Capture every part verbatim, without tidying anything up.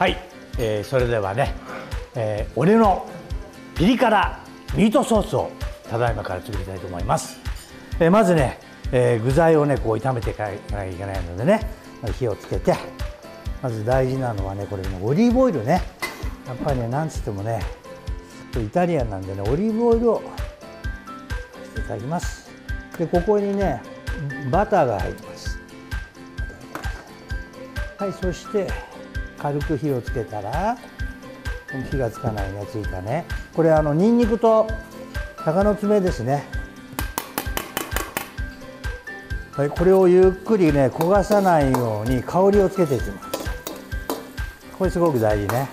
はい、えー、それではね、えー、俺のピリ辛ミートソースをただいまから作りたいと思います。えー、まずね、えー、具材をねこう炒めていかなきゃいけないのでね、火をつけて、まず大事なのはねこれねオリーブオイルね、やっぱりねなんつってもねイタリアンなんでねオリーブオイルをしていただきます。でここにねバターが入ります。はい、そして軽く火をつけたら、火がつかないね、ついたね、これあのにんにくと鷹の爪ですね。はい、これをゆっくりね焦がさないように香りをつけていきます。これすごく大事ね。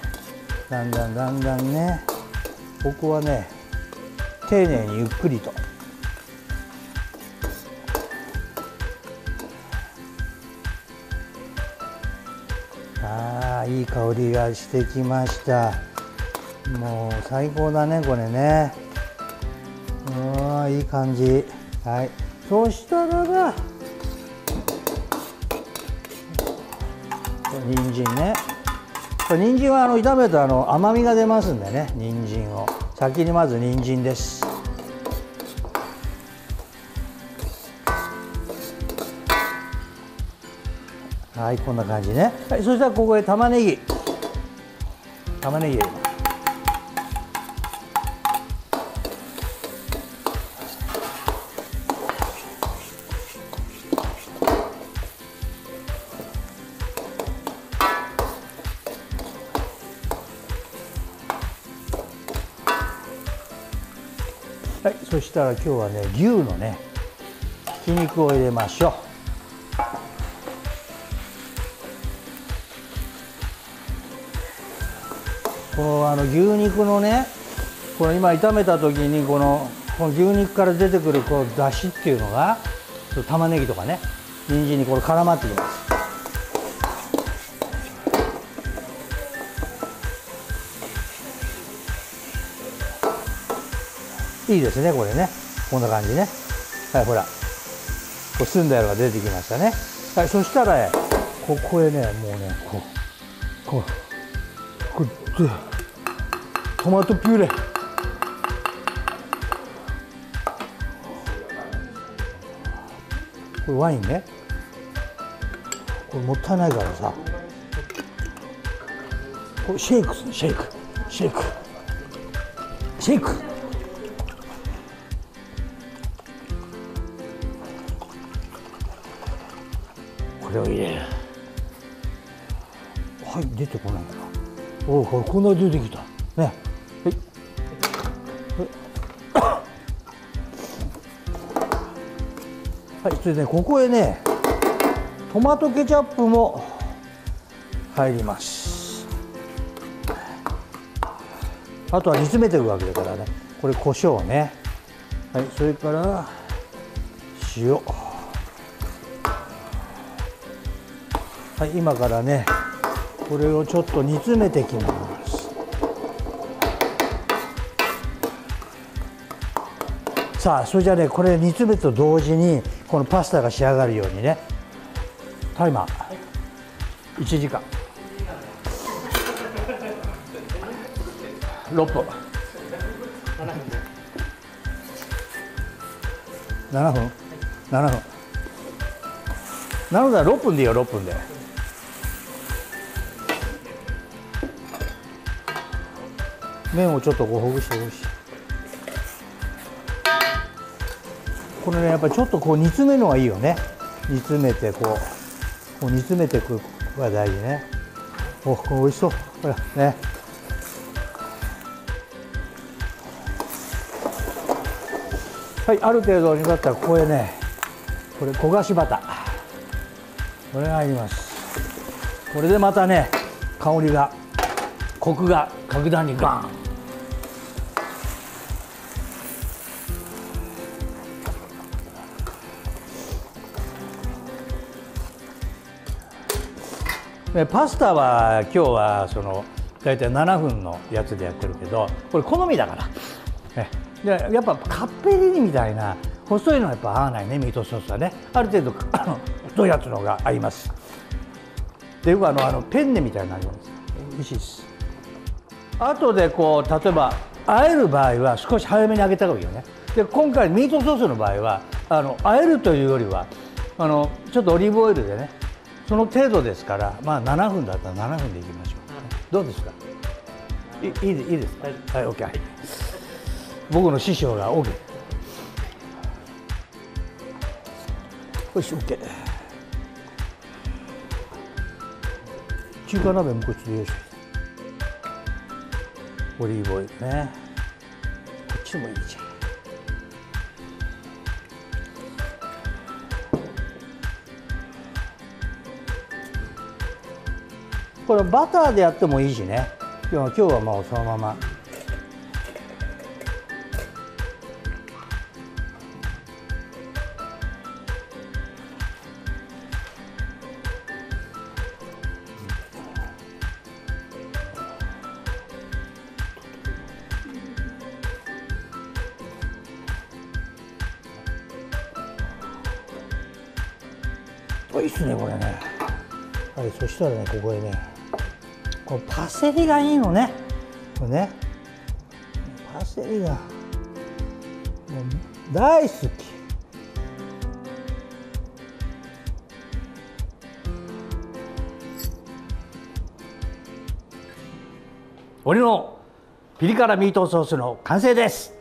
だんだんだんだんね、ここはね丁寧にゆっくりと。あー、いい香りがしてきました。もう最高だねこれね。うん、いい感じ。はい、そしたらば人参ね。人参はあの炒めたあの甘みが出ますんでね、人参を先に、まず人参です。はい、こんな感じね。はい、そしたらここへ玉ねぎ、玉ねぎ入れます。はい、そしたら今日はね牛のねひき肉を入れましょう。こうあの牛肉のね、この今炒めた時にこの、この牛肉から出てくるこうだしっていうのが玉ねぎとかね人参にこれ絡まってきます。いいですねこれね、こんな感じね。はい、ほらこう澄んだ色が出てきましたね。はい、そしたら、ね、ここへねもうねこうこう。これでトマトピューレ、これワインね、これもったいないからさ、これシェイクする、シェイクシェイクシェイク。これを入れる。はい、出てこないかな。おお、こんな出てきたね。はい、はい、それで、ね、ここへねトマトケチャップも入ります。あとは煮詰めてるわけだからね、これ胡椒ね。はい、それから塩。はい、今からねこれをちょっと煮詰めていきます。さあ、それじゃあねこれ煮詰めと同時にこのパスタが仕上がるようにね、タイマーいちじかんろっぷんななふんななふんなのでろっぷんでいいよ、ろっぷんで。麺をちょっとこうほぐしてほしい。これねやっぱりちょっとこう煮詰めるのがいいよね。煮詰めてこう、こう煮詰めていくのが大事ね。お、これ美味しそうほらね。はい、ある程度煮立ったらここへねこれ焦がしバター、これが入ります。これでまたね香りが、コクが格段にガーン。パスタは今日はその大体ななふんのやつでやってるけど、これ好みだから、ね、やっぱカッペリーニみたいな細いのはやっぱ合わないね、ミートソースはね。ある程度あの太いやつの方が合います。でよくあのあのペンネみたいなのがあります。美味しいです。後でこう例えば和える場合は少し早めに揚げた方がいいよね。で今回ミートソースの場合はあの和えるというよりはあのちょっとオリーブオイルでねその程度ですから、まあ、ななふんだったらななふんでいきましょう、はい、どうですか。いいいいですか。はい、はい、OK、はい、僕の師匠が OK よし OK 中華鍋もこっちでよしオリーブオイルねこっちでもいいじゃん。これバターでやってもいいしね。今日はもうそのまま。いいっすねこれね。はいそしたらねここへね。このパセリがいいのね。これね。パセリがもう大好き。俺のピリ辛ミートソースの完成です。